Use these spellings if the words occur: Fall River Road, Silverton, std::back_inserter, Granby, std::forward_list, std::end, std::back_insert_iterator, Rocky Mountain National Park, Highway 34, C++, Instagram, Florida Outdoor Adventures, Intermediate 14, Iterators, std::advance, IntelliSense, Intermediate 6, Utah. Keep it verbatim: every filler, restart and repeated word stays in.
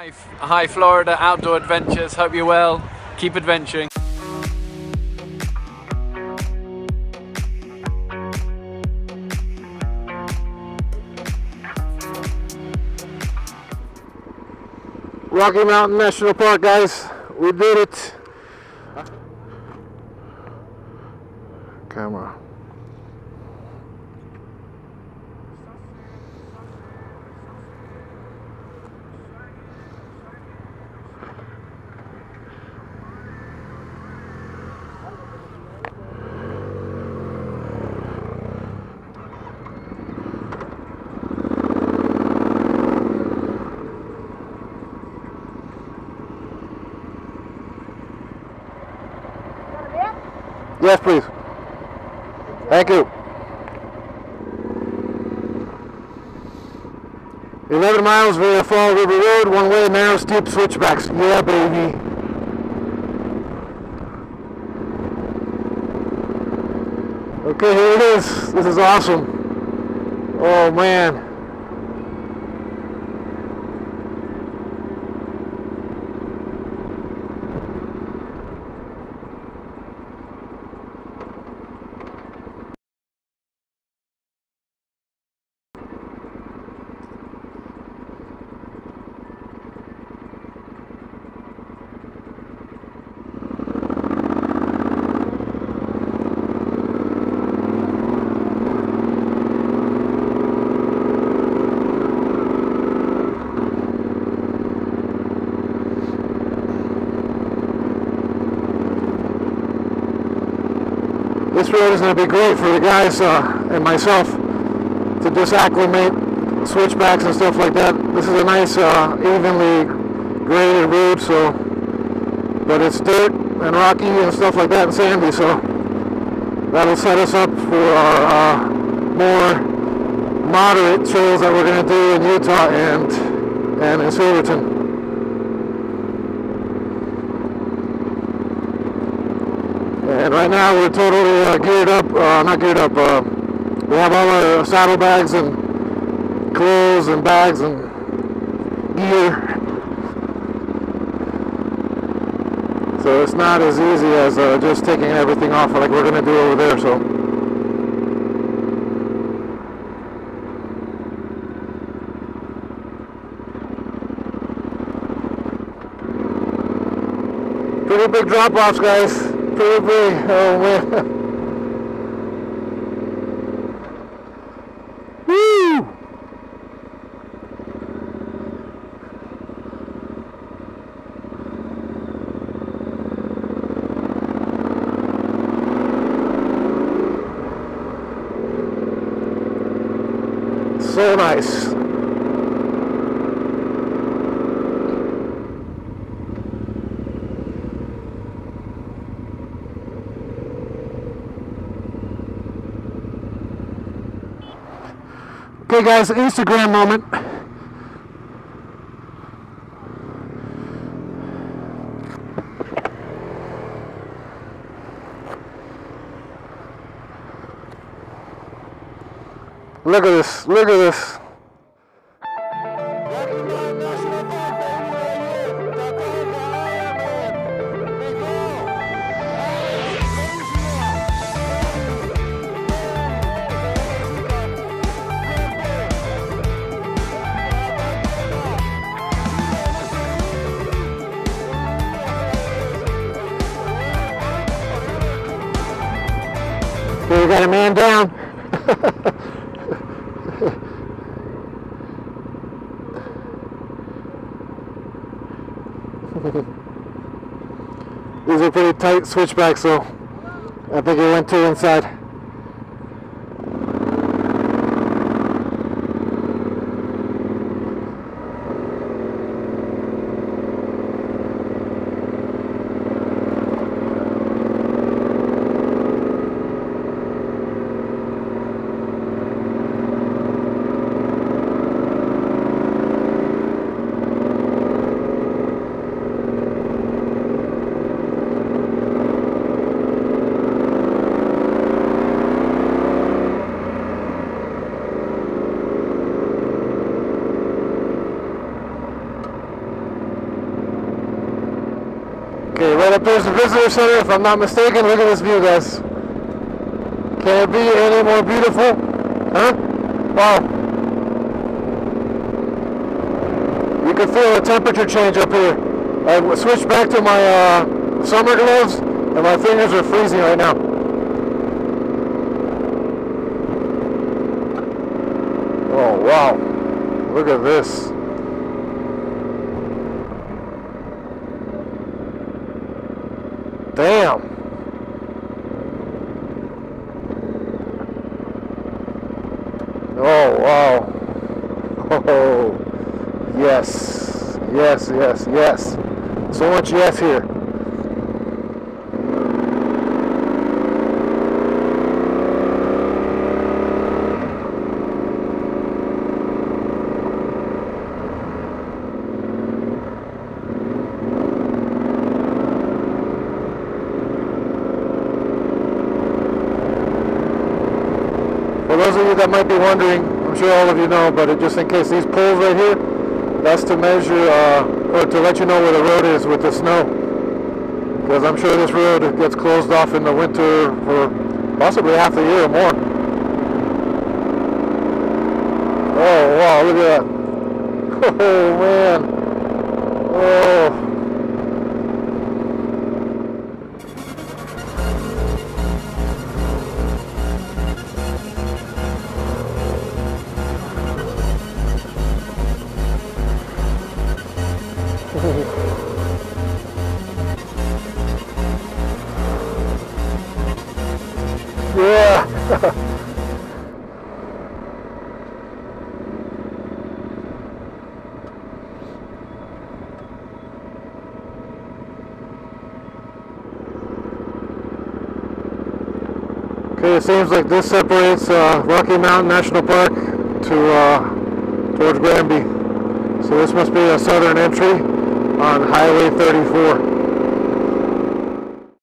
Hi, hi Florida Outdoor Adventures, hope you're well, keep adventuring. Rocky Mountain National Park, guys, we did it. Camera. Yes, please. Thank you. eleven miles via Fall River Road, one way, narrow, steep switchbacks. Yeah, baby. Okay, here it is. This is awesome. Oh, man. This road is going to be great for the guys uh, and myself to disacclimate switchbacks and stuff like that. This is a nice uh, evenly graded road, so, but it's dirt and rocky and stuff like that and sandy, so that'll set us up for our uh, more moderate trails that we're going to do in Utah and, and in Silverton. And right now we're totally uh, geared up, uh, not geared up, uh, we have all our saddlebags and clothes and bags and gear. So it's not as easy as uh, just taking everything off like we're going to do over there. So. Pretty big drop-offs, guys. Pretty big. Oh man. Woo! So nice. Okay guys, Instagram moment. Look at this, look at this. We got a man down. These are pretty tight switchbacks, so I think it went too inside. Okay, right up there's the visitor center, if I'm not mistaken. Look at this view, guys. Can it be any more beautiful? Huh? Wow. You can feel the temperature change up here. I switched back to my uh, summer gloves, and my fingers are freezing right now. Oh, wow. Look at this. Damn. Oh, wow. Oh, yes. Yes, yes, yes. So much yes here. That might be wondering, I'm sure all of you know, but just in case, these poles right here, that's to measure uh, or to let you know where the road is with the snow, because I'm sure this road gets closed off in the winter for possibly half a year or more. Oh wow, look at that. Oh man. Oh. Okay, it seems like this separates uh, Rocky Mountain National Park to uh, towards Granby. So this must be a southern entry on Highway thirty-four.